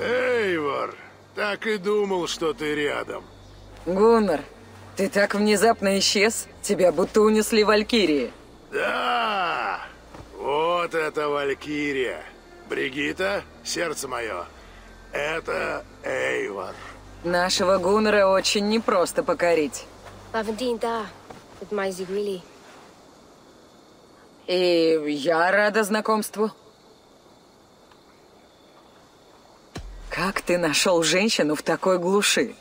Эйвор, так и думал, что ты рядом. Гуннар, ты так внезапно исчез, тебя будто унесли валькирии. Да, вот это валькирия. Бригита, сердце мое, это Эйвор. Нашего Гуннара очень непросто покорить. И я рада знакомству. Как ты нашел женщину в такой глуши?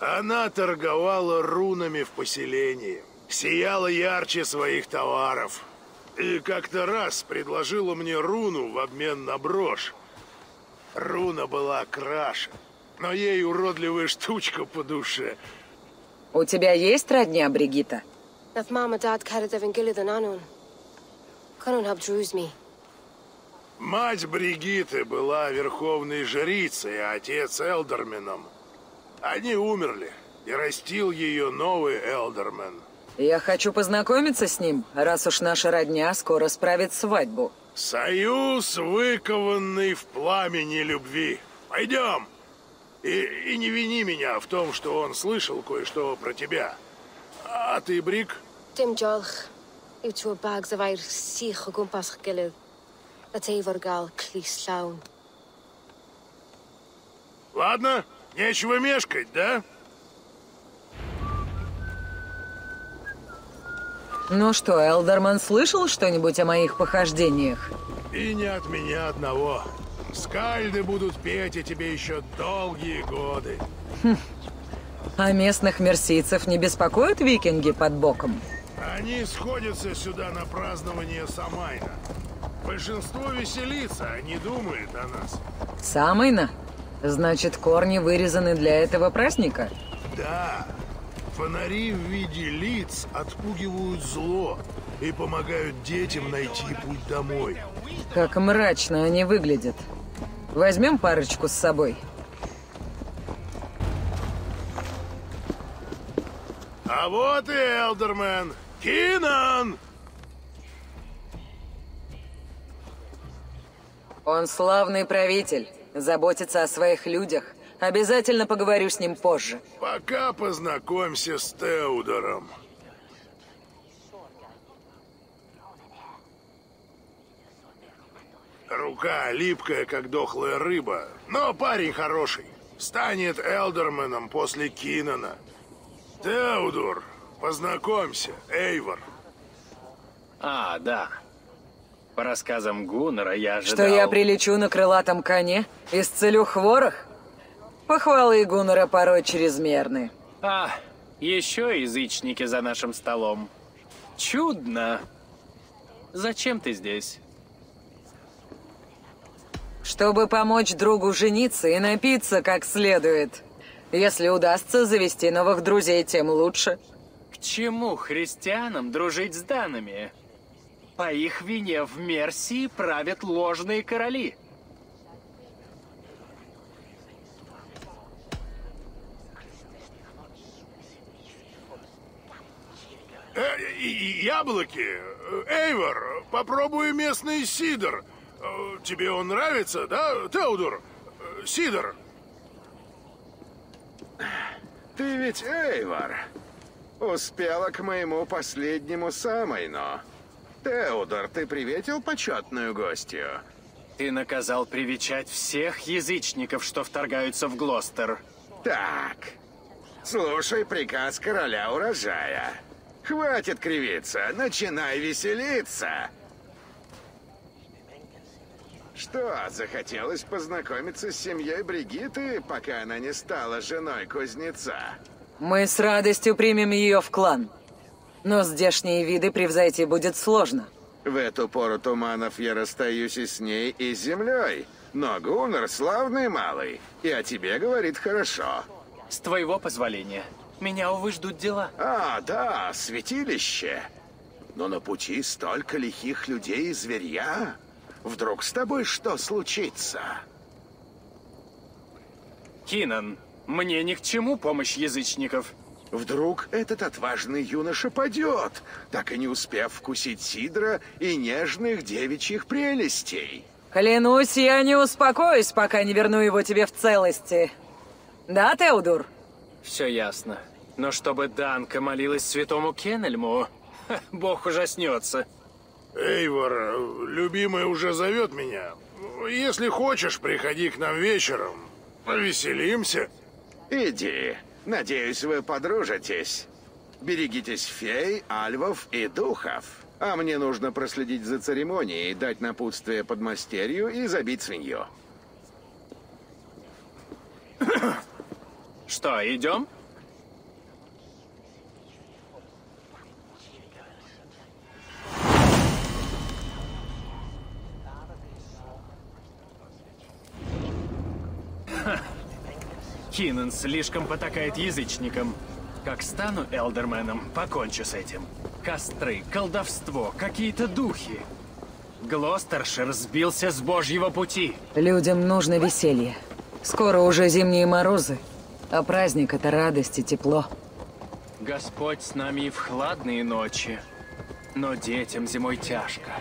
Она торговала рунами в поселении, сияла ярче своих товаров. И как-то раз предложила мне руну в обмен на брошь. Руна была краше, но ей уродливая штучка по душе. У тебя есть родня, Бригита? Мать Бригиты была верховной жрицей, а отец Элдерменом. Они умерли, и растил ее новый Элдермен. Я хочу познакомиться с ним, раз уж наша родня скоро справит свадьбу. Союз, выкованный в пламени любви. Пойдем! И не вини меня в том, что он слышал кое-что про тебя. А ты, Бриг? Ладно, нечего мешкать, да? Ну что, Элдермен слышал что-нибудь о моих похождениях? И не от меня одного. Скальды будут петь о тебе еще долгие годы. Хм. А местных мерсийцев не беспокоят викинги под боком? Они сходятся сюда на празднование Самайна. Большинство веселится, а не думает о нас. Самайна? Значит, корни вырезаны для этого праздника? Да. Фонари в виде лиц отпугивают зло и помогают детям найти путь домой. Как мрачно они выглядят. Возьмем парочку с собой. А вот и Элдермен. Кинан! Он славный правитель. Заботится о своих людях. Обязательно поговорю с ним позже. Пока познакомься с Теудором. Рука липкая, как дохлая рыба, но парень хороший. Станет Элдерменом после Кинана. Теудор, познакомься, Эйвор. А, да. По рассказам Гуннара я ожидал... Что я прилечу на крылатом коне, исцелю хворых? Похвалы Гуннара порой чрезмерны. А, еще язычники за нашим столом. Чудно. Зачем ты здесь? Чтобы помочь другу жениться и напиться как следует. Если удастся завести новых друзей, тем лучше. К чему христианам дружить с данными? По их вине в Мерсии правят ложные короли. Яблоки? Эйвор, попробуй местный сидор. Тебе он нравится, да, Теудор? Сидор. Ты ведь Эйвор. Успела к моему последнему Самайну. Теудор, ты приветил почетную гостью? Ты наказал привечать всех язычников, что вторгаются в Глостер. Так. Слушай приказ короля урожая. Хватит кривиться, начинай веселиться. Что, захотелось познакомиться с семьей Бригиты, пока она не стала женой кузнеца? Мы с радостью примем ее в клан. Но здешние виды превзойти будет сложно. В эту пору туманов я расстаюсь и с ней, и с землей. Но Гуннар славный малый, и о тебе говорит хорошо. С твоего позволения. Меня, увы, ждут дела. А, да, святилище. Но на пути столько лихих людей и зверья. Вдруг с тобой что случится? Кинан, мне ни к чему помощь язычников. Вдруг этот отважный юноша падет, так и не успев вкусить сидра и нежных девичьих прелестей. Клянусь, я не успокоюсь, пока не верну его тебе в целости. Да, Теудор? Все ясно. Но чтобы Данка молилась святому Кенельму, бог ужаснется. Эйвор, любимая уже зовет меня. Если хочешь, приходи к нам вечером. Повеселимся. Иди. Надеюсь, вы подружитесь. Берегитесь фей, альвов и духов. А мне нужно проследить за церемонией, дать напутствие подмастерью и забить свинью. Что, идем? Кинан слишком потакает язычникам. Как стану элдерменом, покончу с этим. Костры, колдовство, какие-то духи. Глостершир сбился с божьего пути. Людям нужно веселье. Скоро уже зимние морозы, а праздник — это радость и тепло. Господь с нами и в хладные ночи, но детям зимой тяжко,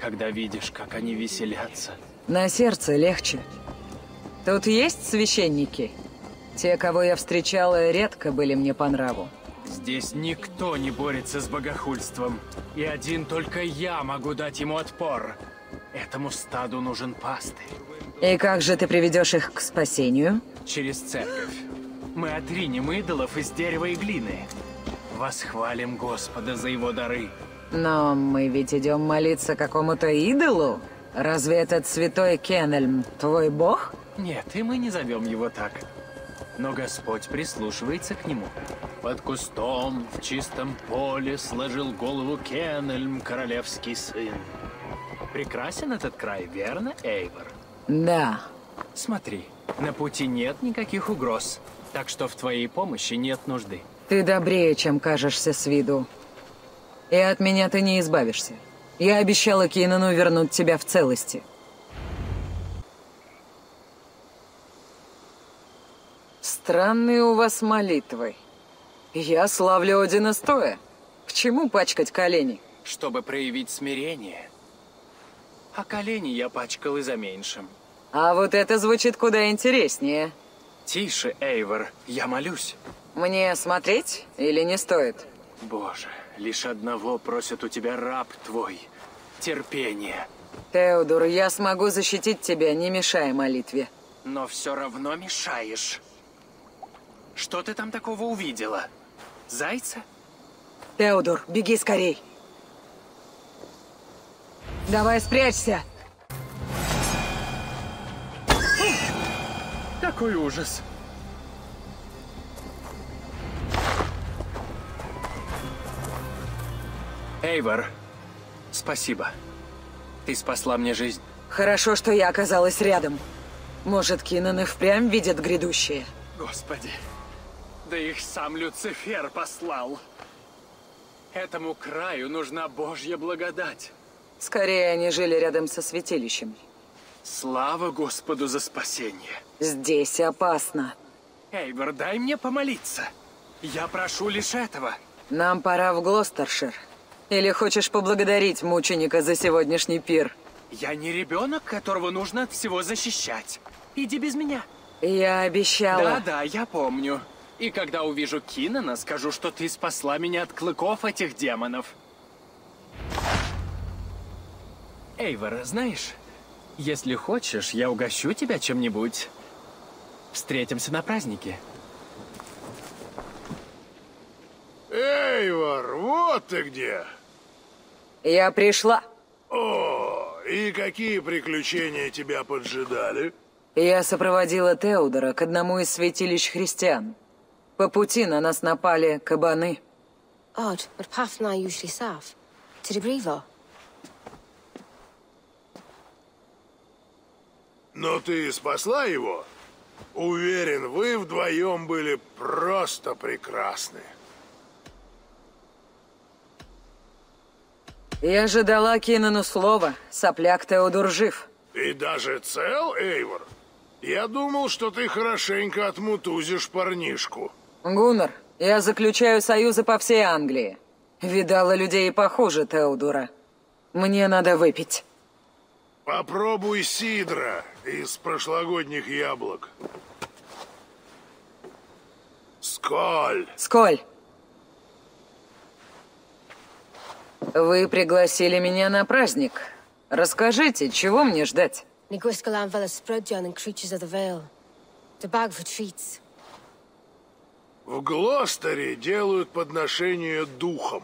когда видишь, как они веселятся. На сердце легче. Тут есть священники? Те, кого я встречала, редко были мне по нраву. Здесь никто не борется с богохульством. И один только я могу дать ему отпор. Этому стаду нужен пастырь. И как же ты приведешь их к спасению? Через церковь. Мы отринем идолов из дерева и глины. Восхвалим Господа за его дары. Но мы ведь идем молиться какому-то идолу? Разве этот святой Кенельм твой бог? Нет, и мы не зовем его так. Но Господь прислушивается к нему. Под кустом в чистом поле сложил голову Кенельм, королевский сын. Прекрасен этот край, верно, Эйвор? Да. Смотри, на пути нет никаких угроз, так что в твоей помощи нет нужды. Ты добрее, чем кажешься с виду. И от меня ты не избавишься. Я обещала Кинану вернуть тебя в целости. Странные у вас молитвы. Я славлю Одина стоя. К чему пачкать колени? Чтобы проявить смирение. А колени я пачкал и за меньшим. А вот это звучит куда интереснее. Тише, Эйвор, я молюсь. Мне смотреть или не стоит? Боже, лишь одного просит у тебя раб твой. Терпение. Теудор, я смогу защитить тебя, не мешая молитве. Но все равно мешаешь. Что ты там такого увидела? Зайца? Теудор, беги скорей. Давай спрячься. Какой ужас. Эйвор, спасибо. Ты спасла мне жизнь. Хорошо, что я оказалась рядом. Может, Кинан и впрямь видит грядущее. Господи. Да их сам Люцифер послал. Этому краю нужна Божья благодать. Скорее, они жили рядом со святилищем. Слава Господу за спасение. Здесь опасно. Эйвор, дай мне помолиться. Я прошу лишь этого. Нам пора в Глостершир. Или хочешь поблагодарить мученика за сегодняшний пир? Я не ребенок, которого нужно от всего защищать. Иди без меня. Я обещала. Да-да, я помню. И когда увижу Кинана, скажу, что ты спасла меня от клыков этих демонов. Эйвор, знаешь, если хочешь, я угощу тебя чем-нибудь. Встретимся на празднике. Эйвор, вот ты где! Я пришла. О, и какие приключения тебя поджидали? Я сопроводила Теудора к одному из святилищ христиан. По пути на нас напали кабаны. Но ты спасла его? Уверен, вы вдвоем были просто прекрасны. Я же дала Кинану слово, сопляк Теудор жив. И даже цел, Эйвор? Я думал, что ты хорошенько отмутузишь парнишку. Гуннар, я заключаю союзы по всей Англии. Видала людей похуже Теудора. Мне надо выпить. Попробуй сидра из прошлогодних яблок. Сколь! Сколь! Вы пригласили меня на праздник. Расскажите, чего мне ждать? В Глостере делают подношение духом.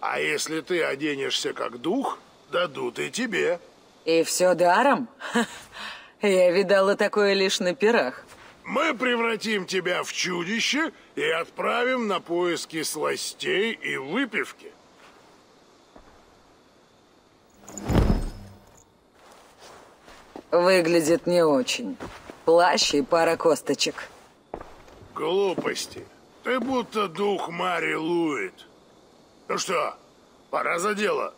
А если ты оденешься как дух, дадут и тебе. И все даром? Я видала такое лишь на пирах. Мы превратим тебя в чудище и отправим на поиски сластей и выпивки. Выглядит не очень. Плащ и пара косточек. Глупости. Ты будто дух Мари Луид. Ну что, пора за дело.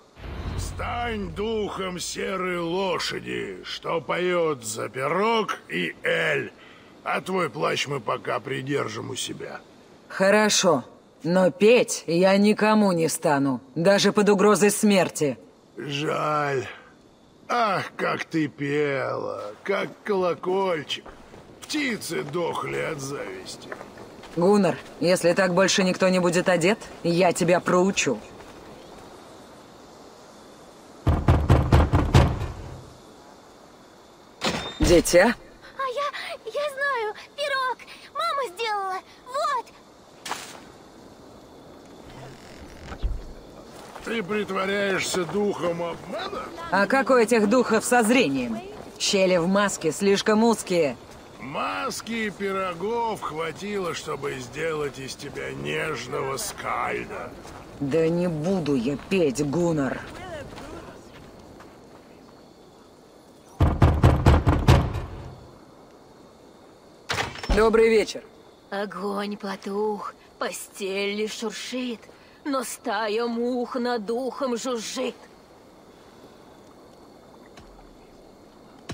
Стань духом серой лошади, что поет за пирог и эль. А твой плащ мы пока придержим у себя. Хорошо, но петь я никому не стану, даже под угрозой смерти. Жаль. Ах, как ты пела, как колокольчик. Птицы дохли от зависти. Гуннар, если так больше никто не будет одет, я тебя проучу. Дитя? А я знаю, пирог. Мама сделала. Вот. Ты притворяешься духом обмана? А как у этих духов со зрением? Щели в маске слишком узкие. Маски и пирогов хватило, чтобы сделать из тебя нежного скальда. Да не буду я петь, Гуннар. Добрый вечер. Огонь потух, постель лишь шуршит, но стая мух над духом жужжит.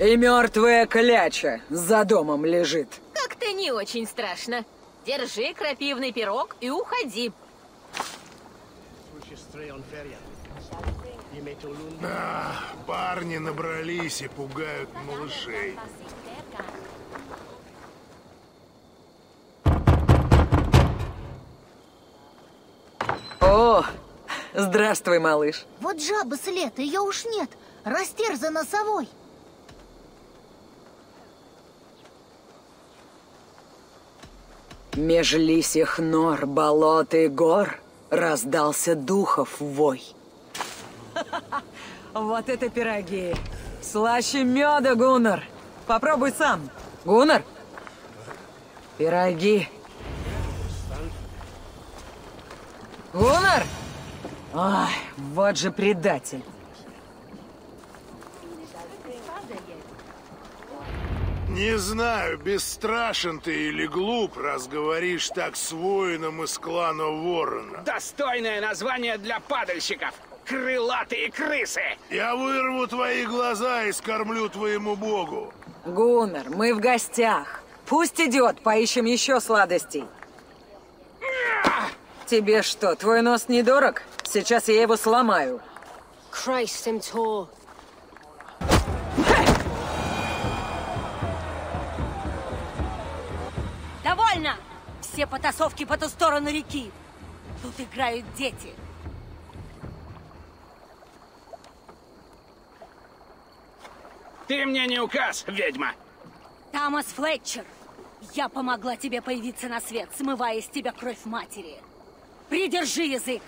И мертвая кляча за домом лежит. Как-то не очень страшно. Держи крапивный пирог и уходи. Да, парни набрались и пугают малышей. О, здравствуй, малыш. Вот жаба след, ее уж нет. Растерзана совой. Меж лисих нор, болот и гор раздался духов вой. Вот это пироги! Слаще меда, Гуннар! Попробуй сам! Гуннар! Пироги! Гуннар! Ай, вот же предатель! Не знаю, бесстрашен ты или глуп, раз говоришь так с воином из клана Ворона. Достойное название для падальщиков. Крылатые крысы. Я вырву твои глаза и скормлю твоему богу. Гуннар, мы в гостях. Пусть идет, поищем еще сладостей. Тебе что, твой нос недорог? Сейчас я его сломаю. Довольно! Все потасовки по ту сторону реки. Тут играют дети. Ты мне не указ, ведьма. Тамас Флетчер, я помогла тебе появиться на свет, смывая из тебя кровь матери. Придержи язык.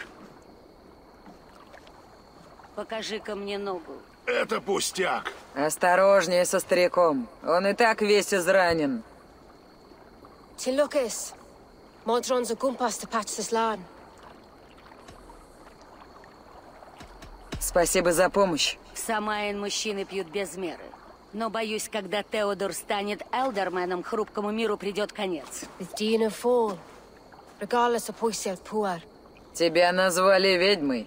Покажи-ка мне ногу. Это пустяк. Осторожнее со стариком. Он и так весь изранен. Tilukis, Modrans a gumpas to patch this land. Спасибо за помощь. В Самайн мужчины пьют без меры. Но боюсь, когда Теудор станет Элдерменом, хрупкому миру придет конец. Тебя назвали ведьмой.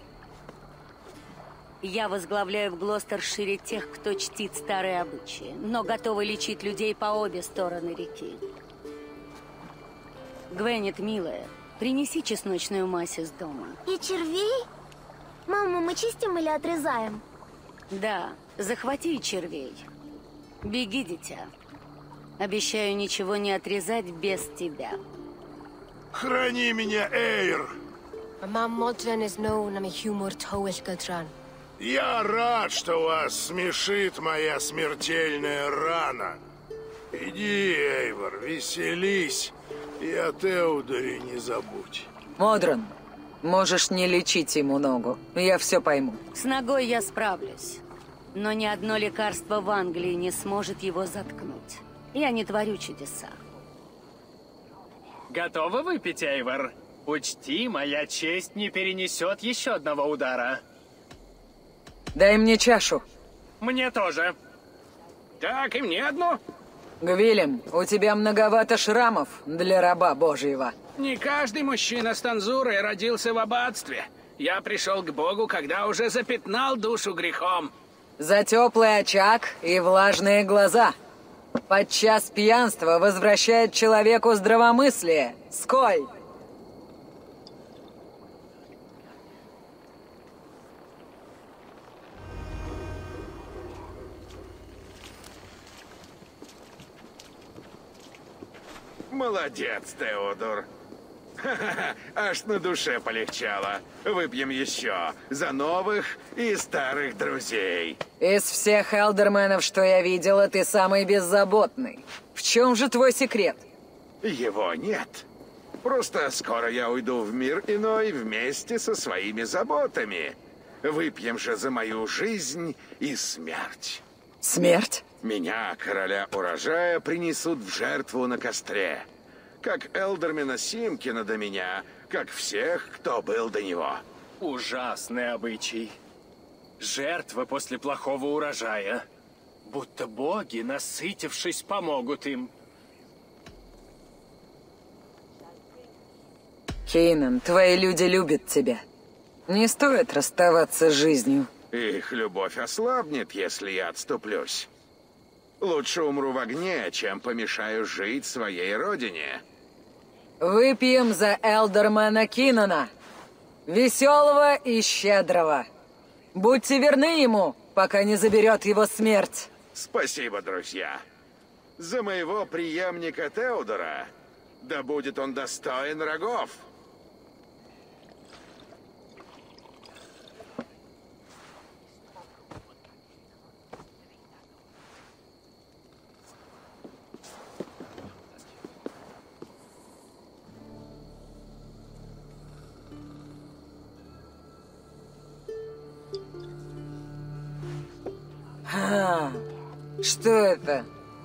Я возглавляю в Глостершире тех, кто чтит старые обычаи, но готовы лечить людей по обе стороны реки. Гвенит, милая, принеси чесночную мазь из дома. И червей? Мама, мы чистим или отрезаем? Да, Захвати червей. Беги, дитя. Обещаю ничего не отрезать без тебя. Храни меня, Эйр! Я рад, что вас смешит моя смертельная рана. Иди, Эйвор, веселись. И о Теудоре не забудь. Модрон, можешь не лечить ему ногу. Я все пойму. С ногой я справлюсь. Но ни одно лекарство в Англии не сможет его заткнуть. Я не творю чудеса. Готовы выпить, Эйвор? Учти, моя честь не перенесет еще одного удара. Дай мне чашу. Мне тоже. Так, и мне одну. Гвиллем, у тебя многовато шрамов для раба Божьего. Не каждый мужчина с танзурой родился в аббатстве. Я пришел к Богу, когда уже запятнал душу грехом. За теплый очаг и влажные глаза. Подчас пьянство возвращает человеку здравомыслие. Сколь! Молодец, Теудор. Ха-ха-ха, аж на душе полегчало. Выпьем еще за новых и старых друзей. Из всех элдерменов, что я видела, ты самый беззаботный. В чем же твой секрет? Его нет. Просто скоро я уйду в мир иной вместе со своими заботами. Выпьем же за мою жизнь и смерть. Смерть? Меня, короля урожая, принесут в жертву на костре. Как элдермена Симкина до меня, как всех, кто был до него. Ужасный обычай. Жертва после плохого урожая. Будто боги, насытившись, помогут им. Кинан, твои люди любят тебя. Не стоит расставаться с жизнью. Их любовь ослабнет, если я отступлюсь. Лучше умру в огне, чем помешаю жить своей родине. Выпьем за элдермена Кинана. Веселого и щедрого. Будьте верны ему, пока не заберет его смерть. Спасибо, друзья. За моего преемника Теудора. Да будет он достоин рогов. Что это?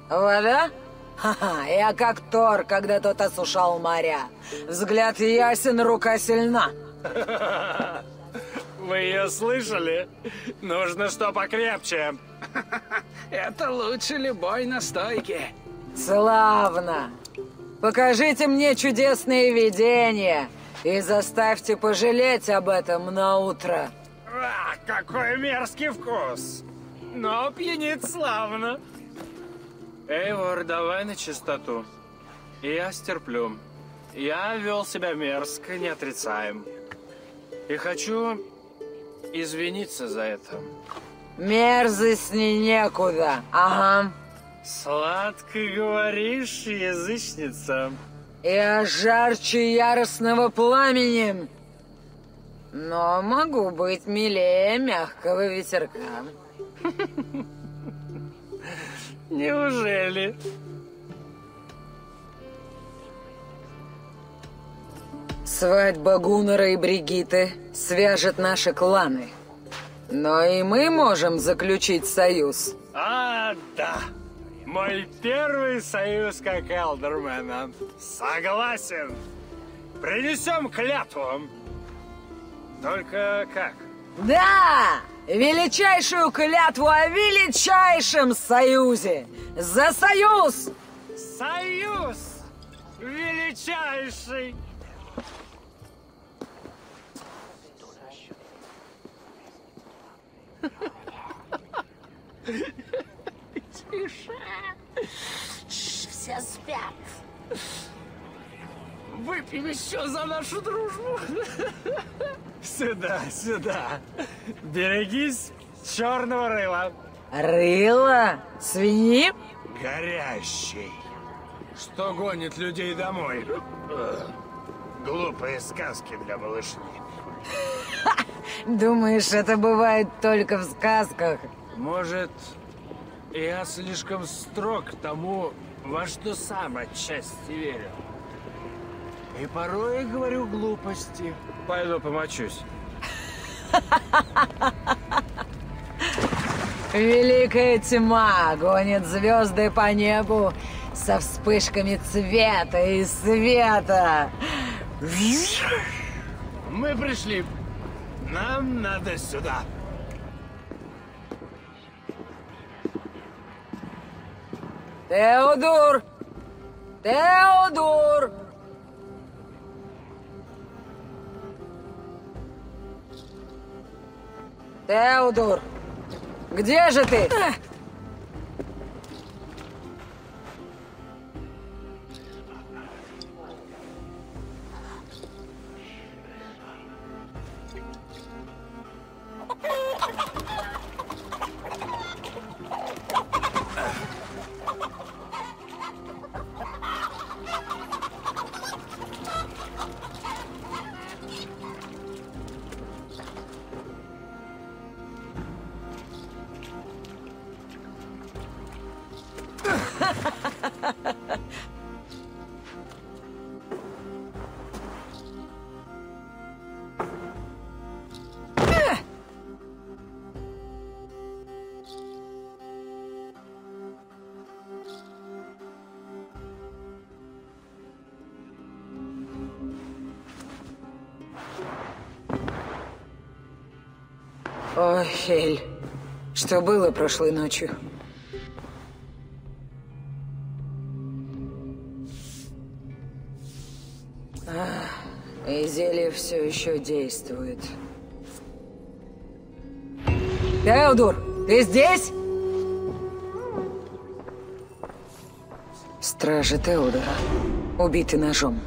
Вода? Ха-ха, я как Тор, когда тот осушал моря. Взгляд ясен, рука сильна. Вы ее слышали? Нужно что покрепче. Это лучше любой настойки. Славно. Покажите мне чудесные видения и заставьте пожалеть об этом на утро. А, какой мерзкий вкус! Но пьянит славно. Эйвор, давай на чистоту. Я стерплю. Я вел себя мерзко, не отрицаем. И хочу извиниться за это. Мерзость некуда. Ага. Сладко говоришь, язычница. Я жарче яростного пламени. Но могу быть милее мягкого ветерка. Неужели? Свадьба Гуннара и Бригиты свяжет наши кланы. Но и мы можем заключить союз. А, да. Мой первый союз как элдермена. Согласен. Принесем клятву. Только как? Да! Величайшую клятву о величайшем союзе! За союз! Союз! Величайший! Тише! Все спят! Выпьем еще за нашу дружбу! Сюда, сюда! Берегись черного рыла! Рыло? Свиньи? Горящий. Что гонит людей домой? Глупые сказки для малышни. Думаешь, это бывает только в сказках? Может, я слишком строг тому, во что сам отчасти верю. И порой говорю глупости. Пойду помочусь. Великая тьма гонит звезды по небу со вспышками цвета и света. Мы пришли. Нам надо сюда. Теудор! Теудор! Теудор! Где же ты? О, Хель, что было прошлой ночью? И зелье все еще действует. Теудор, ты здесь? Стражи Теудора убиты ножом.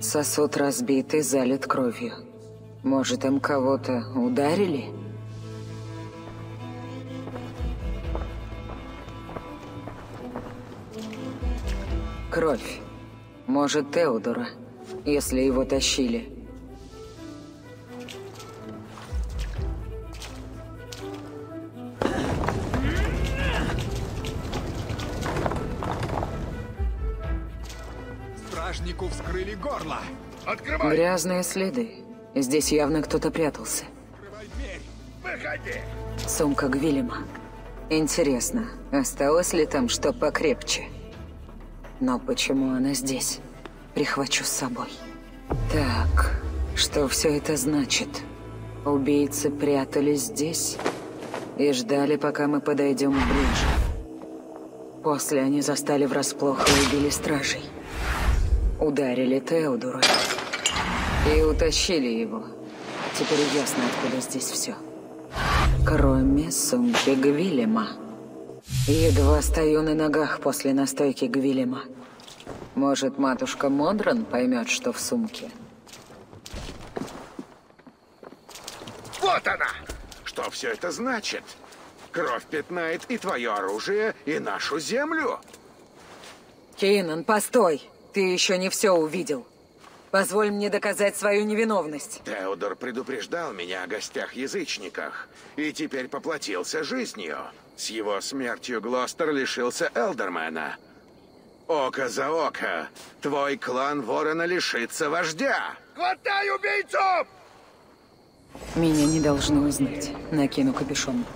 Сосуд разбит и залит кровью. Может, им кого-то ударили? Кровь. Может, Теудора, если его тащили. Вскрыли горло. Открывай. Грязные следы. Здесь явно кто-то прятался. Открывай дверь. Выходи. Сумка Гвиллема. Интересно, осталось ли там что покрепче? Но почему она здесь? Прихвачу с собой. Так, что все это значит? Убийцы прятались здесь и ждали, пока мы подойдем ближе. После они застали врасплох и убили стражей. Ударили Теудора и утащили его. Теперь ясно, откуда здесь все. Кроме сумки Гвиллема. Едва стою на ногах после настойки Гвиллема. Может, матушка Модрон поймет, что в сумке? Вот она! Что все это значит? Кровь пятнает и твое оружие, и нашу землю. Кинан, постой! Ты еще не все увидел. Позволь мне доказать свою невиновность. Теудор предупреждал меня о гостях-язычниках и теперь поплатился жизнью. С его смертью Глостер лишился Элдермена. Око за око. Твой клан Ворона лишится вождя. Хватай убийцу! Меня не должно узнать. Накину капюшон.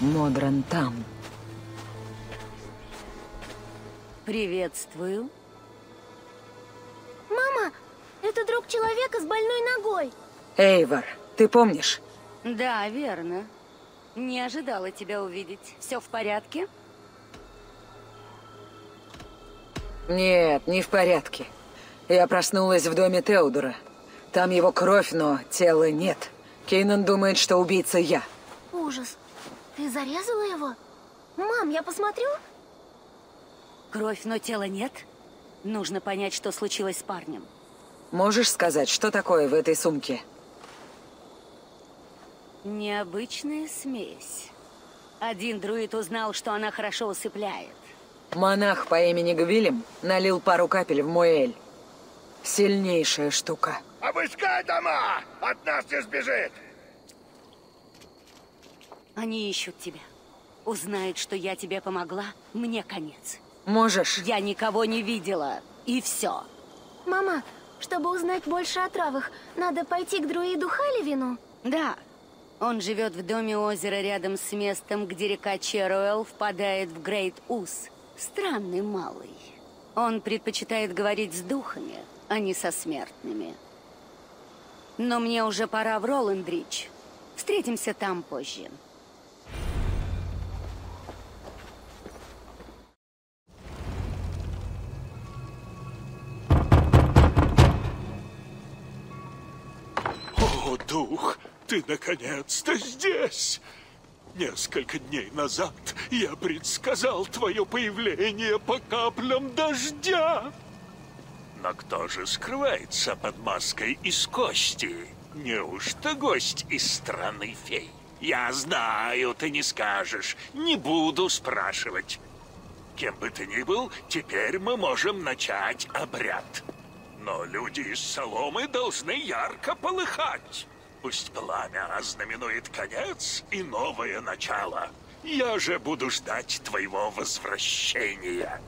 Модрон там. Приветствую. Мама, это друг человека с больной ногой. Эйвор, ты помнишь? Да, верно. Не ожидала тебя увидеть. Все в порядке? Нет, не в порядке. Я проснулась в доме Теудора. Там его кровь, но тела нет. Кинан думает, что убийца я. Ужас. Ты зарезала его? Мам, я посмотрю? Кровь, но тела нет. Нужно понять, что случилось с парнем. Можешь сказать, что такое в этой сумке? Необычная смесь. Один друид узнал, что она хорошо усыпляет. Монах по имени Гвиллем налил пару капель в мой эль. Сильнейшая штука. Обыскай дома! От нас не сбежит! Они ищут тебя. Узнают, что я тебе помогла, мне конец. Можешь. Я никого не видела, и все. Мама, чтобы узнать больше о травах, надо пойти к друиду Халивину? Да. Он живет в доме озера рядом с местом, где река Черуэлл впадает в Грейт Уз. Странный малый. Он предпочитает говорить с духами, а не со смертными. Но мне уже пора в Роллиндрич. Встретимся там позже. О, дух! Ты наконец-то здесь! Несколько дней назад я предсказал твое появление по каплям дождя. Но кто же скрывается под маской из кости? Неужто гость из страны фей? Я знаю, ты не скажешь. Не буду спрашивать. Кем бы ты ни был, теперь мы можем начать обряд. Но люди из соломы должны ярко полыхать. Пусть пламя ознаменует конец и новое начало. Я же буду ждать твоего возвращения.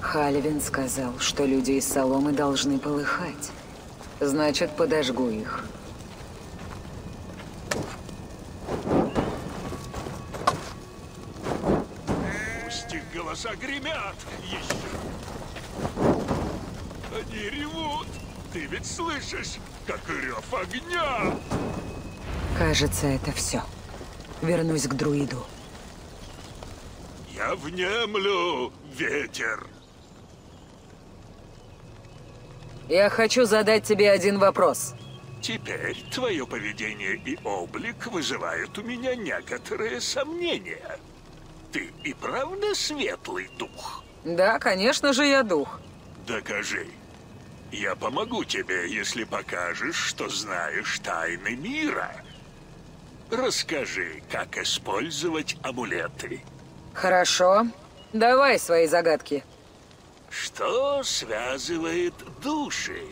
Халивин сказал, что люди из соломы должны полыхать. Значит, подожгу их. Голоса гремят еще. Они ревут. Ты ведь слышишь, как рев огня. Кажется, это все. Вернусь к друиду. Я внемлю, ветер. Я хочу задать тебе один вопрос. Теперь твое поведение и облик вызывают у меня некоторые сомнения. Ты и правда светлый дух? Да, конечно же, я дух. Докажи. Я помогу тебе, если покажешь, что знаешь тайны мира. Расскажи, как использовать амулеты. Хорошо. Давай свои загадки. Что связывает души?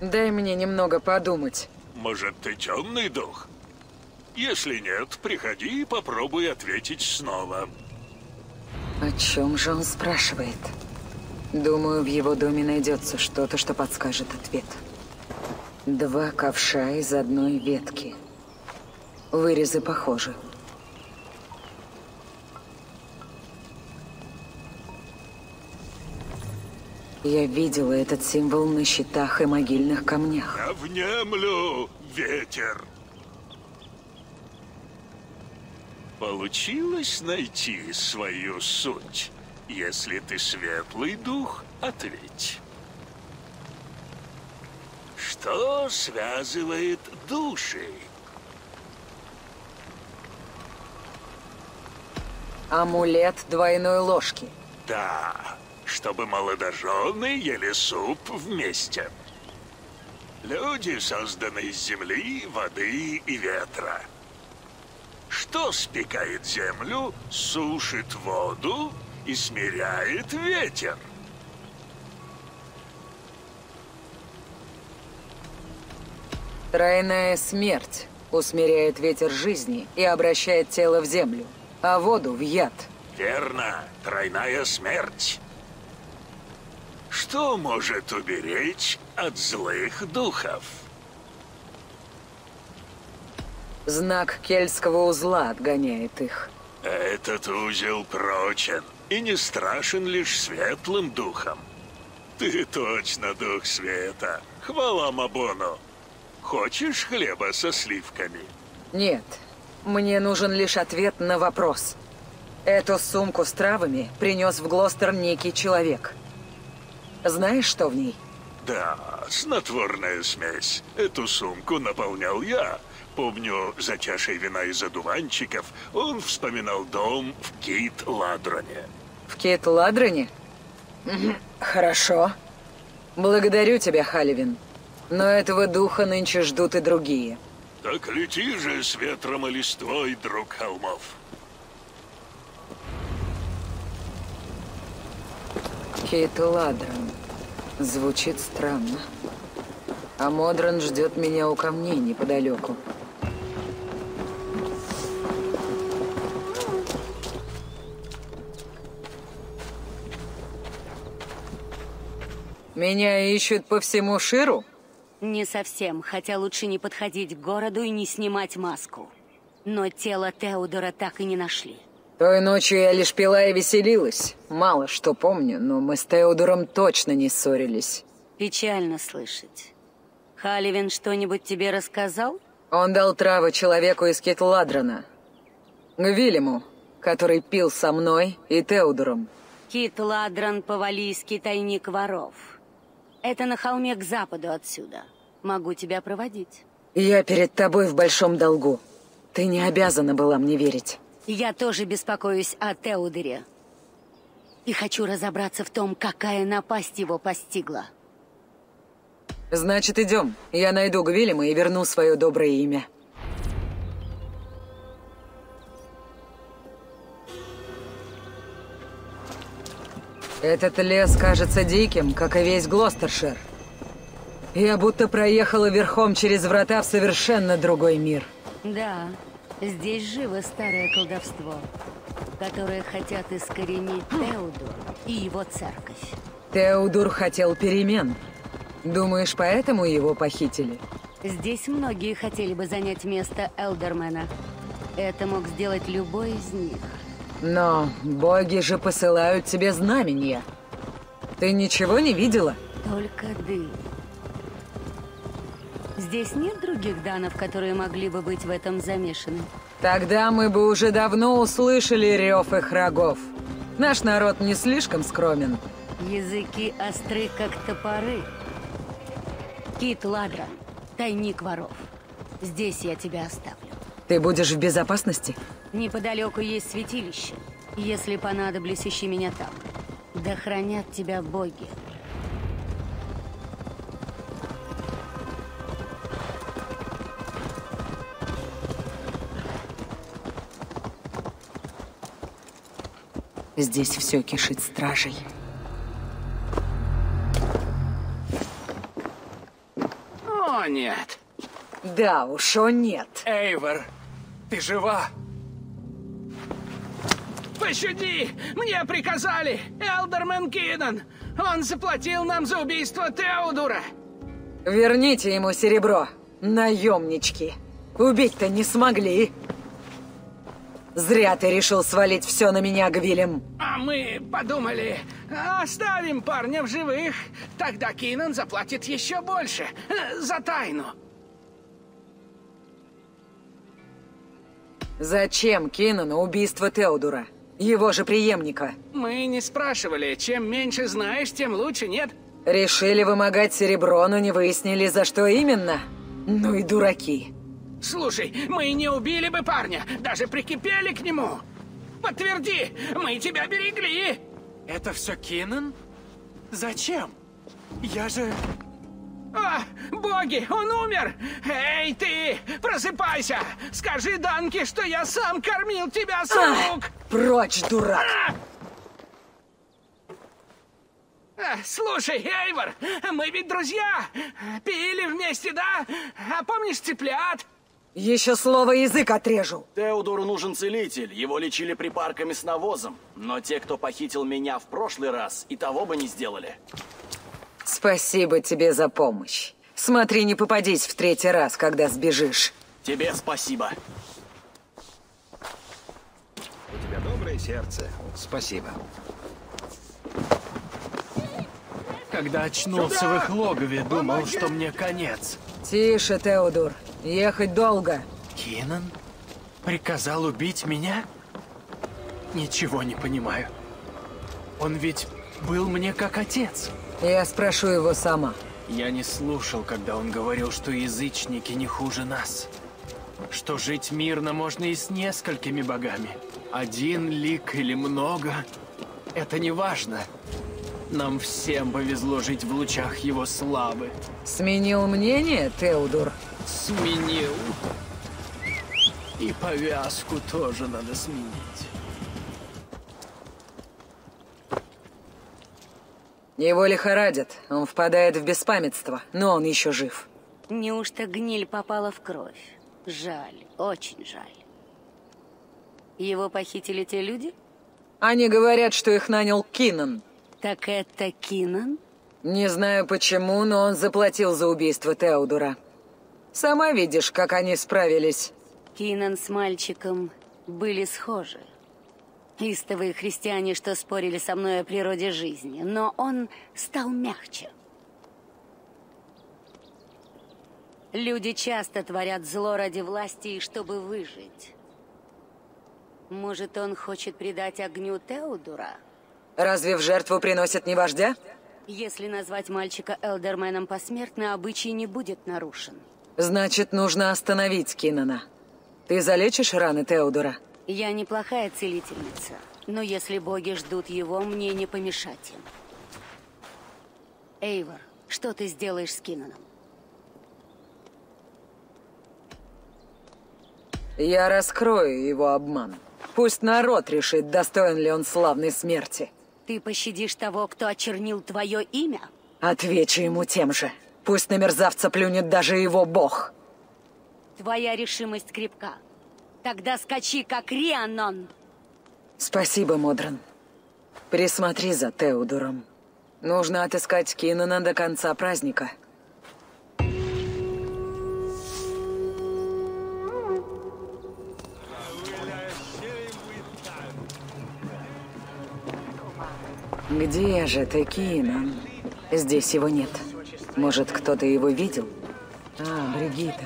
Дай мне немного подумать. Может, ты темный дух? Если нет, приходи и попробуй ответить снова. О чем же он спрашивает? Думаю, в его доме найдется что-то, что подскажет ответ. Два ковша из одной ветки. Вырезы похожи. Я видела этот символ на щитах и могильных камнях. Я внемлю, ветер. Получилось найти свою суть? Если ты светлый дух, ответь. Что связывает души? Амулет двойной ложки. Да. Чтобы молодожены ели суп вместе. Люди созданы из земли, воды и ветра. Что спекает землю, сушит воду и смиряет ветер? Тройная смерть усмиряет ветер жизни и обращает тело в землю, а воду в яд. Верно, тройная смерть. Что может уберечь от злых духов? Знак Кельтского узла отгоняет их. Этот узел прочен и не страшен лишь светлым духом. Ты точно дух света. Хвала Мабону. Хочешь хлеба со сливками? Нет. Мне нужен лишь ответ на вопрос. Эту сумку с травами принес в Глостер некий человек. Знаешь, что в ней? Да, снотворная смесь. Эту сумку наполнял я. Помню, за чашей вина из одуванчиков он вспоминал дом в Кит-Ладране. В Кит-Ладране? Хорошо. Благодарю тебя, Халивин. Но этого духа нынче ждут и другие. Так лети же с ветром и листвой, друг холмов. Кит-Ладран. Звучит странно. А Модрон ждет меня у камней неподалеку. Меня ищут по всему Ширу? Не совсем, хотя лучше не подходить к городу и не снимать маску. Но тело Теудора так и не нашли. Той ночью я лишь пила и веселилась. Мало что помню, но мы с Теудором точно не ссорились. Печально слышать. Халивин что-нибудь тебе рассказал? Он дал травы человеку из Кит-Ладрана. Гвиллему, который пил со мной и Теудором. Кит-Ладран — повалийский тайник воров. Это на холме к западу отсюда. Могу тебя проводить. Я перед тобой в большом долгу. Ты не обязана была мне верить. Я тоже беспокоюсь о Теудоре. И хочу разобраться в том, какая напасть его постигла. Значит, идем. Я найду Гвиллема и верну свое доброе имя. Этот лес кажется диким, как и весь Глостершир. Я будто проехала верхом через врата в совершенно другой мир. Да, здесь живо старое колдовство, которое хотят искоренить Теудор и его церковь. Теудор хотел перемен. Думаешь, поэтому его похитили? Здесь многие хотели бы занять место Элдермена. Это мог сделать любой из них. Но боги же посылают тебе знамения. Ты ничего не видела? Только дым. Здесь нет других данов, которые могли бы быть в этом замешаны? Тогда мы бы уже давно услышали рев их рогов. Наш народ не слишком скромен. Языки остры, как топоры. Кит-Ладран, тайник воров. Здесь я тебя оставлю. Ты будешь в безопасности? Неподалеку есть святилище. Если понадоблюсь, ищи меня там. Да хранят тебя боги. Здесь все кишит стражей. О, нет. Да уж, о, нет. Эйвор, ты жива? Пощади! Мне приказали! Элдермен Кинан! Он заплатил нам за убийство Теудора! Верните ему серебро, наемнички! Убить-то не смогли! Зря ты решил свалить все на меня, Гвиллем. А мы подумали, оставим парня в живых. Тогда Кинан заплатит еще больше за тайну. Зачем Кинану убийство Теудора? Его же преемника. Мы не спрашивали. Чем меньше знаешь, тем лучше, нет? Решили вымогать серебро, но не выяснили, за что именно. Ну и дураки. Слушай, мы не убили бы парня, даже прикипели к нему. Подтверди, мы тебя берегли. Это все Кинан? Зачем? Я же... А, боги, он умер! Эй, ты, просыпайся! Скажи Данке, что я сам кормил тебя, сук! Прочь, дурак! Слушай, Эйвор, мы ведь друзья! Пили вместе, да? А помнишь цыплят? Еще слово язык отрежу. Теудору нужен целитель. Его лечили припарками с навозом. Но те, кто похитил меня в прошлый раз, и того бы не сделали. Спасибо тебе за помощь. Смотри, не попадись в третий раз, когда сбежишь. Тебе спасибо. У тебя доброе сердце. Спасибо. Когда очнулся в их логове, думал, что мне конец. Тише, Теудор. Ехать долго. Кинан приказал убить меня? Ничего не понимаю. Он ведь был мне как отец. Я спрошу его сама. Я не слушал, когда он говорил, что язычники не хуже нас. Что жить мирно можно и с несколькими богами. Один лик или много, это не важно. Нам всем повезло жить в лучах его славы. Сменил мнение, Теудор? Сменил. И повязку тоже надо сменить. Его лихорадит, он впадает в беспамятство, но он еще жив. Неужто гниль попала в кровь? Жаль, очень жаль. Его похитили те люди? Они говорят, что их нанял Кинан. Так это Кинан? Не знаю почему, но он заплатил за убийство Теудора. Сама видишь, как они справились. Кинан с мальчиком были схожи. Истовые христиане, что спорили со мной о природе жизни, но он стал мягче. Люди часто творят зло ради власти и чтобы выжить. Может, он хочет предать огню Теудора? Разве в жертву приносят не вождя? Если назвать мальчика Элдерменом посмертно, обычай не будет нарушен. Значит, нужно остановить Кинана. Ты залечишь раны Теудора? Я неплохая целительница, но если боги ждут его, мне не помешать им. Эйвор, что ты сделаешь с Кинаном? Я раскрою его обман. Пусть народ решит, достоин ли он славной смерти. Ты пощадишь того, кто очернил твое имя? Отвечу ему тем же. Пусть на мерзавца плюнет даже его бог. Твоя решимость крепка. Тогда скачи, как Рианон. Спасибо, Модрон. Присмотри за Теудором. Нужно отыскать Кинана до конца праздника. Где же ты, Кинан? Здесь его нет. Может, кто-то его видел? А, Бригита.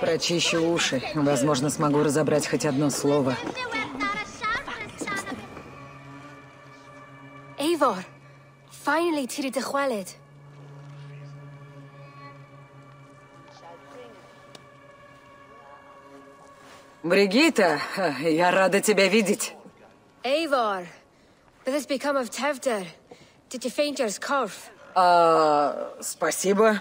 Прочищу уши. Возможно, смогу разобрать хоть одно слово. Эйвор! Бригита, я рада тебя видеть. Эйвор! Спасибо.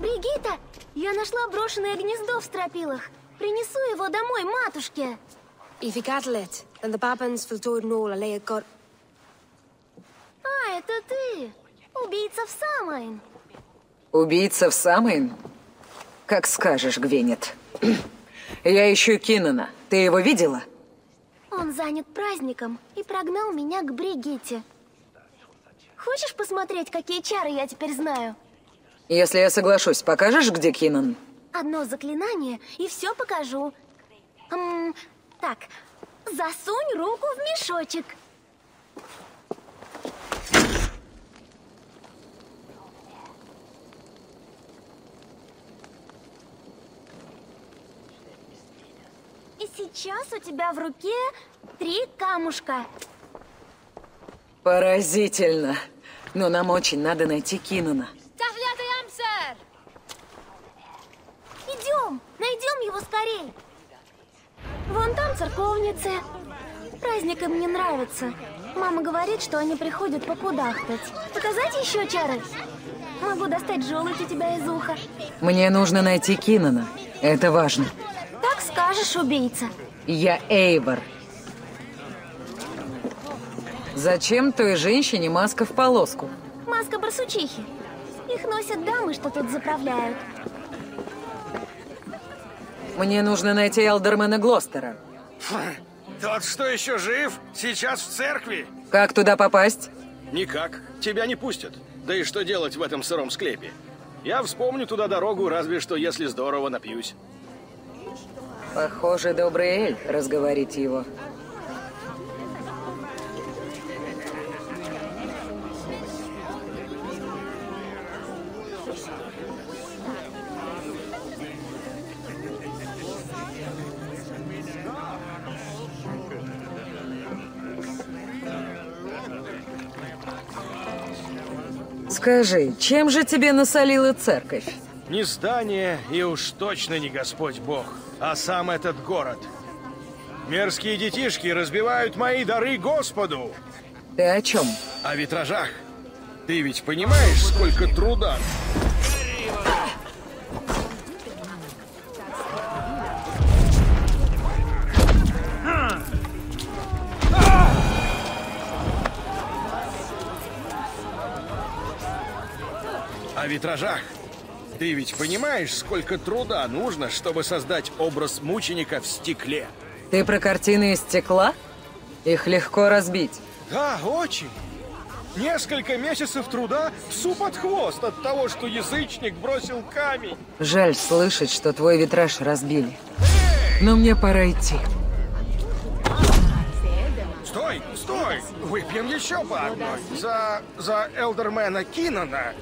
Бригита, я нашла брошенное гнездо в стропилах. Принесу его домой матушке. А, это ты! Убийца в Самайн. Убийца в Самайн? Как скажешь, Гвенит. Я ищу Кинана. Ты его видела? Он занят праздником и прогнал меня к Бригите. Хочешь посмотреть, какие чары я теперь знаю? Если я соглашусь, покажешь, где Кинан? Одно заклинание, и все покажу. Так, засунь руку в мешочек. И сейчас у тебя в руке 3 камушка. Поразительно. Но нам очень надо найти Кинана. Идем, найдем его скорей. Вон там церковницы. Праздник им не нравится. Мама говорит, что они приходят покудахтать. Показать еще чары? Могу достать желудь у тебя из уха. Мне нужно найти Кинана. Это важно. Так скажешь, убийца. Я Эйвор. Зачем той женщине маска в полоску? Маска барсучихи. Их носят дамы, что тут заправляют. Мне нужно найти Элдермена Глостера. Тот, что еще жив, сейчас в церкви. Как туда попасть? Никак. Тебя не пустят. Да и что делать в этом сыром склепе? Я вспомню туда дорогу, разве что если здорово напьюсь. Похоже, добрый эльф, разговорить его. Скажи, чем же тебе насолила церковь? Не здание, и уж точно не Господь Бог, а сам этот город. Мерзкие детишки разбивают мои дары Господу. Ты о чем? О витражах. Ты ведь понимаешь, сколько труда? О витражах. Ты ведь понимаешь, сколько труда нужно, чтобы создать образ мученика в стекле? Ты про картины из стекла? Их легко разбить. Да, очень. Несколько месяцев труда псу под хвост от того, что язычник бросил камень. Жаль слышать, что твой витраж разбили. Эй! Но мне пора идти. Стой, стой! Выпьем еще по одной. За Элдермена Кинана.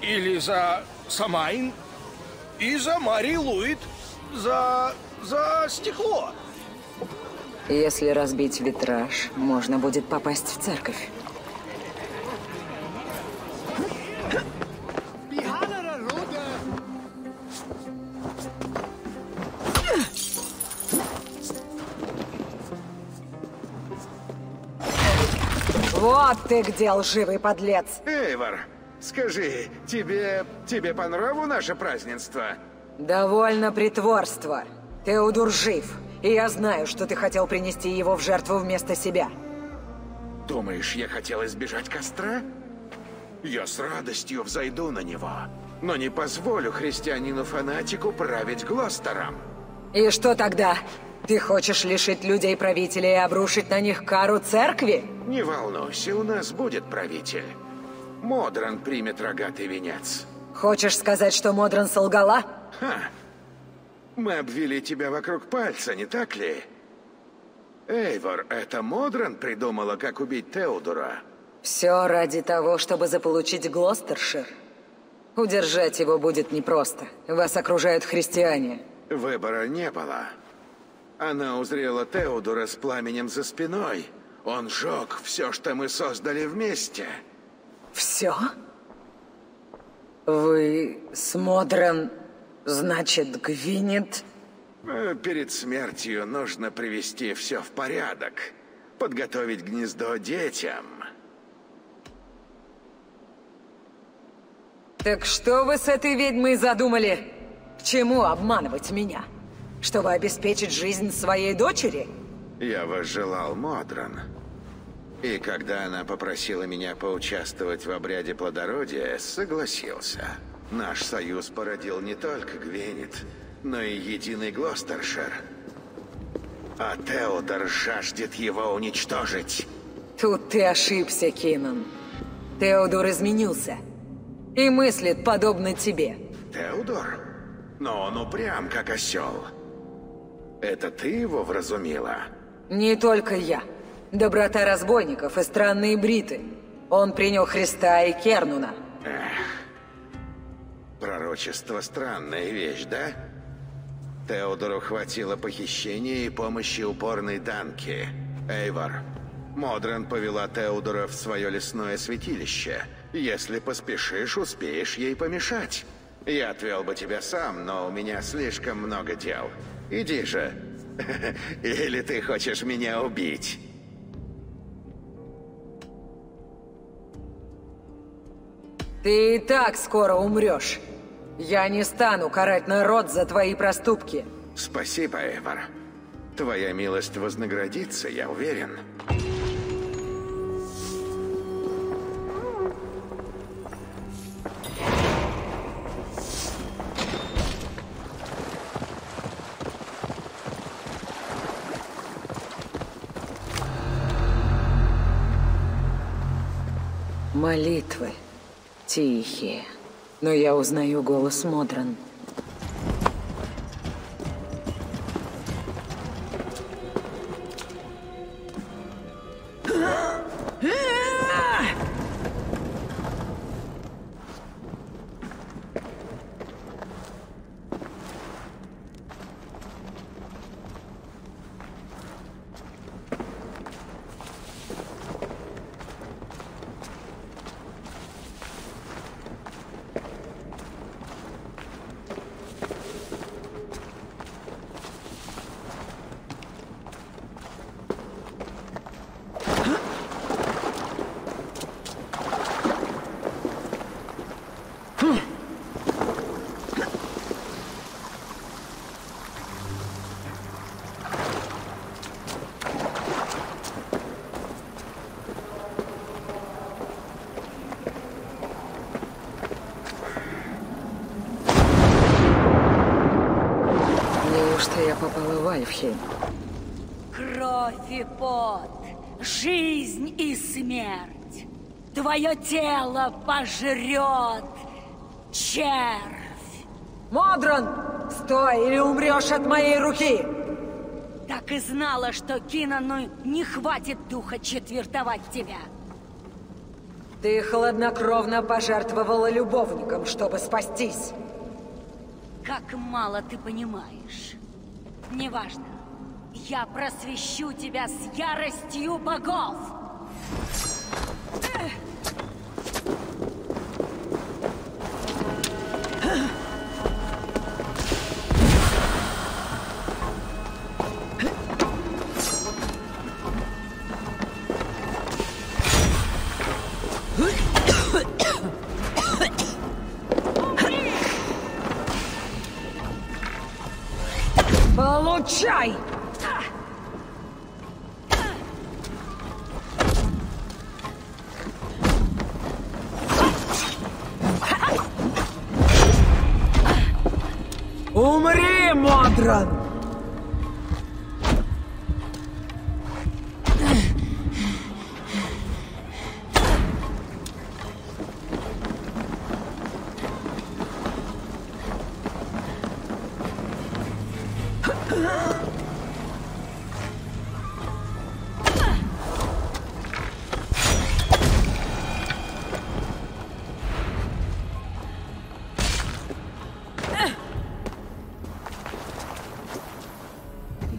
Или за Самайн. И за Мари Луид. За стекло. Если разбить витраж, можно будет попасть в церковь. Вот ты где, лживый подлец! Эйвор, скажи, тебе по нраву наше празднество? Довольно притворства. Теудор жив. И я знаю, что ты хотел принести его в жертву вместо себя. Думаешь, я хотел избежать костра? Я с радостью взойду на него, но не позволю христианину-фанатику править Глостером. И что тогда? Ты хочешь лишить людей правителя и обрушить на них кару церкви? Не волнуйся, у нас будет правитель. Модрон примет рогатый венец. Хочешь сказать, что Модрон солгала? Ха! Мы обвели тебя вокруг пальца, не так ли? Эйвор, это Модрон придумала, как убить Теудора. Все ради того, чтобы заполучить Глостершир. Удержать его будет непросто. Вас окружают христиане. Выбора не было. Она узрела Теудора с пламенем за спиной. Он сжег все, что мы создали вместе. Все? Вы с Модрон... Значит, Гвенит... Перед смертью нужно привести все в порядок. Подготовить гнездо детям. Так что вы с этой ведьмой задумали? К чему обманывать меня? Чтобы обеспечить жизнь своей дочери? Я возжелал Модрон. И когда она попросила меня поучаствовать в обряде плодородия, согласился. Наш союз породил не только Гвенит, но и единый Глостершир. А Теудор жаждет его уничтожить. Тут ты ошибся, Кинан. Теудор изменился. И мыслит подобно тебе. Теудор? Но он упрям, как осел. Это ты его вразумила? Не только я. Доброта разбойников и странные бриты. Он принял Христа и Кернуна. Эх. Пророчество – странная вещь, да? Теудору хватило похищения и помощи упорной Данки. Эйвор, Модрон повела Теудора в свое лесное святилище. Если поспешишь, успеешь ей помешать. Я отвел бы тебя сам, но у меня слишком много дел. Иди же. Или ты хочешь меня убить? Ты и так скоро умрешь. Я не стану карать народ за твои проступки. Спасибо, Эйвор. Твоя милость вознаградится, я уверен. Молитвы тихие. Но я узнаю голос Модрон. Я попала в Альфхейм. Кровь и пот, жизнь и смерть. Твое тело пожрет червь. Модрон, стой или умрешь от моей руки! Так и знала, что Кинану не хватит духа четвертовать тебя. Ты хладнокровно пожертвовала любовником, чтобы спастись. Как мало ты понимаешь. Неважно. Я просвещу тебя с яростью богов. Получай! Умри, Модрон!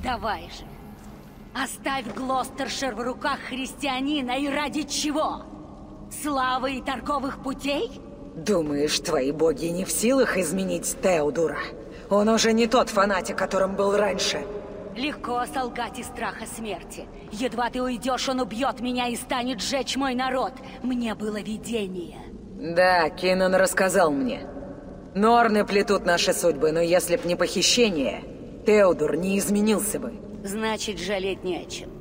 Давай же, оставь Глостершир в руках христианина и ради чего? Славы и торговых путей? Думаешь, твои боги не в силах изменить Теудора? Он уже не тот фанатик, которым был раньше. Легко солгать из страха смерти. Едва ты уйдешь, он убьет меня и станет сжечь мой народ. Мне было видение. Да, Кинан рассказал мне. Норны плетут наши судьбы, но если б не похищение... Теудор не изменился бы. Значит, жалеть не о чем.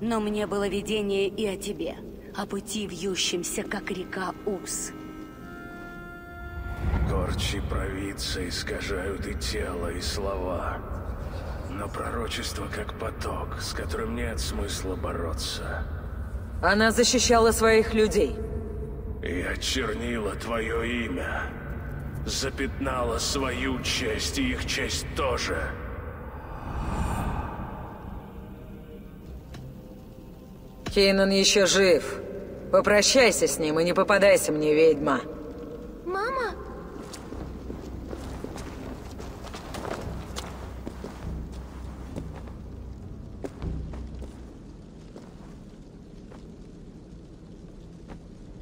Но мне было видение и о тебе, о пути вьющемся, как река Уз. Горчи провидцы искажают и тело, и слова. Но пророчество как поток, с которым нет смысла бороться. Она защищала своих людей. И очернила твое имя. Запятнала свою честь и их честь тоже. Кинан еще жив. Попрощайся с ним и не попадайся мне, ведьма. Мама?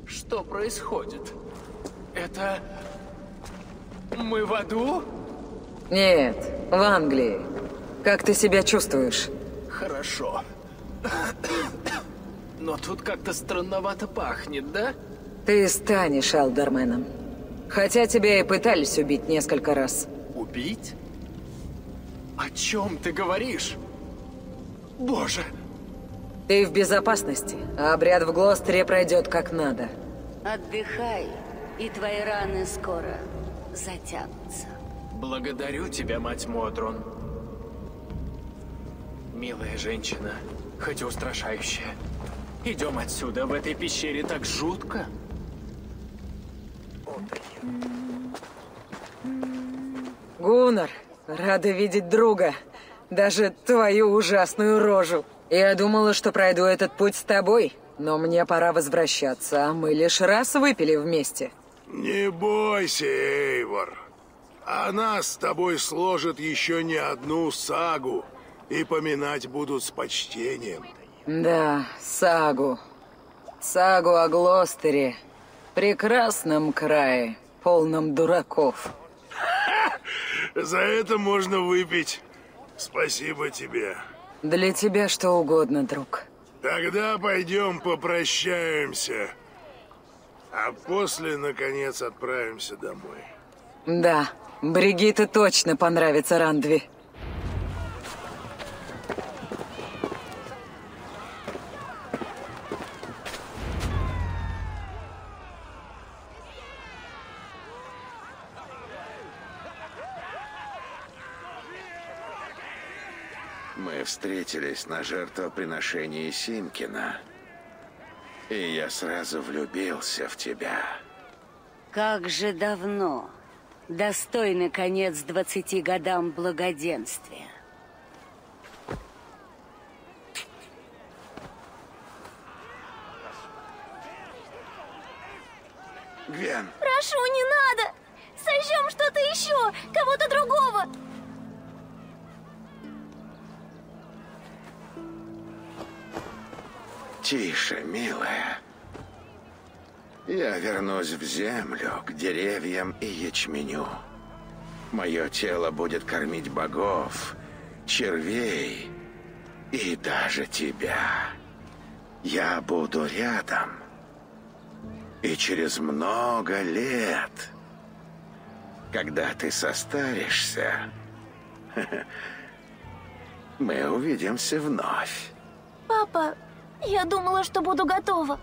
Что происходит? Это... Мы в аду? Нет, в Англии. Как ты себя чувствуешь? Хорошо. Но тут как-то странновато пахнет, да? Ты станешь Элдерменом. Хотя тебя и пытались убить несколько раз. Убить? О чем ты говоришь? Боже! Ты в безопасности, а обряд в Глостере пройдет как надо. Отдыхай, и твои раны скоро затянутся. Благодарю тебя, мать Модрон. Милая женщина, хоть и устрашающая. Идем отсюда, в этой пещере так жутко. Гуннар, рада видеть друга. Даже твою ужасную рожу. Я думала, что пройду этот путь с тобой, но мне пора возвращаться, а мы лишь раз выпили вместе. Не бойся, Эйвор. Она с тобой сложит еще не одну сагу, и поминать будут с почтением. Да, сагу. Сагу о Глостере. Прекрасном крае, полном дураков. За это можно выпить. Спасибо тебе. Для тебя что угодно, друг. Тогда пойдем попрощаемся. А после, наконец, отправимся домой. Да, Бригита точно понравится Рандви. Мы встретились на жертвоприношении Симкина. И я сразу влюбился в тебя. Как же давно. Достойный конец 20 годам благоденствия. Гвен. Прошу, не надо. Сожжем что-то еще, кого-то другого. Тише, милая. Я вернусь в землю, к деревьям и ячменю. Мое тело будет кормить богов, червей и даже тебя. Я буду рядом. И через много лет, когда ты состаришься, мы увидимся вновь. Папа... Я думала, что буду готова.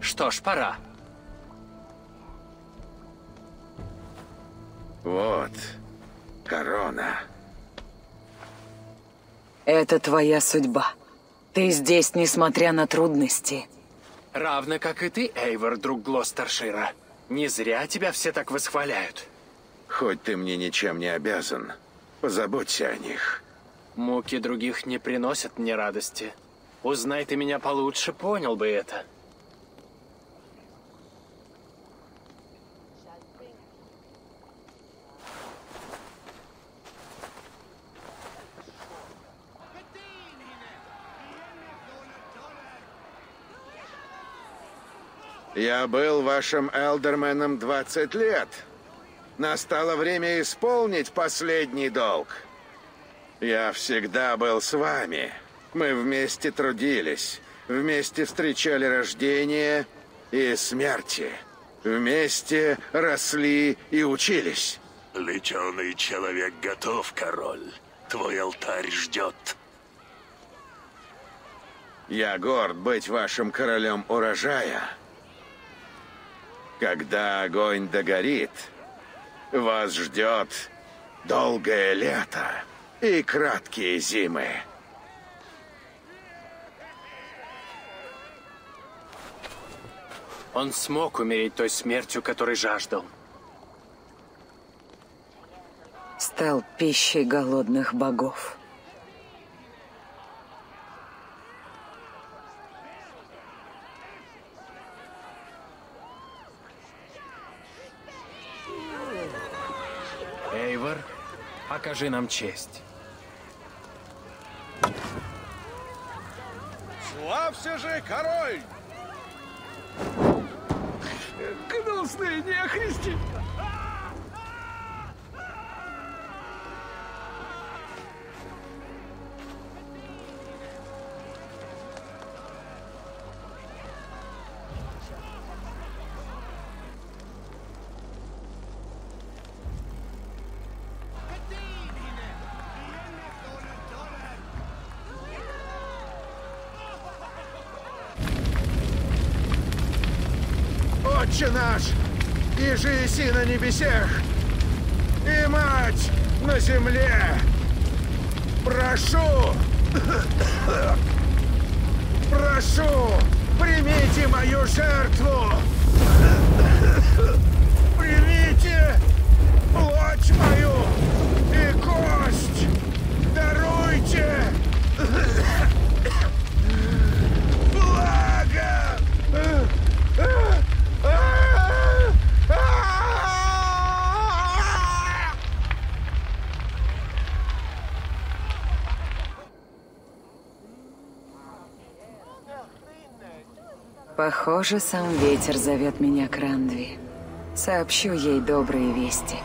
Что ж, пора. Вот, корона. Это твоя судьба. Ты здесь, несмотря на трудности. Равно как и ты, Эйвор, друг Глостершира. Не зря тебя все так восхваляют. Хоть ты мне ничем не обязан, позаботься о них. Муки других не приносят мне радости. Узнай ты меня получше, понял бы это. Я был вашим Элдерменом 20 лет. Настало время исполнить последний долг. Я всегда был с вами. Мы вместе трудились, вместе встречали рождение и смерти. Вместе росли и учились. Леченый человек готов, король. Твой алтарь ждет. Я горд быть вашим королем урожая. Когда огонь догорит, вас ждет долгое лето и краткие зимы. Он смог умереть той смертью, которой жаждал. Стал пищей голодных богов. Эйвор, окажи нам честь. Славься же, король! Гнусные нехристи! Наш, иже еси на небесех, и мать на земле, прошу, прошу, примите мою жертву, примите плоть мою и кость, даруйте благо. Похоже, сам ветер зовет меня к Рандви. Сообщу ей добрые вести.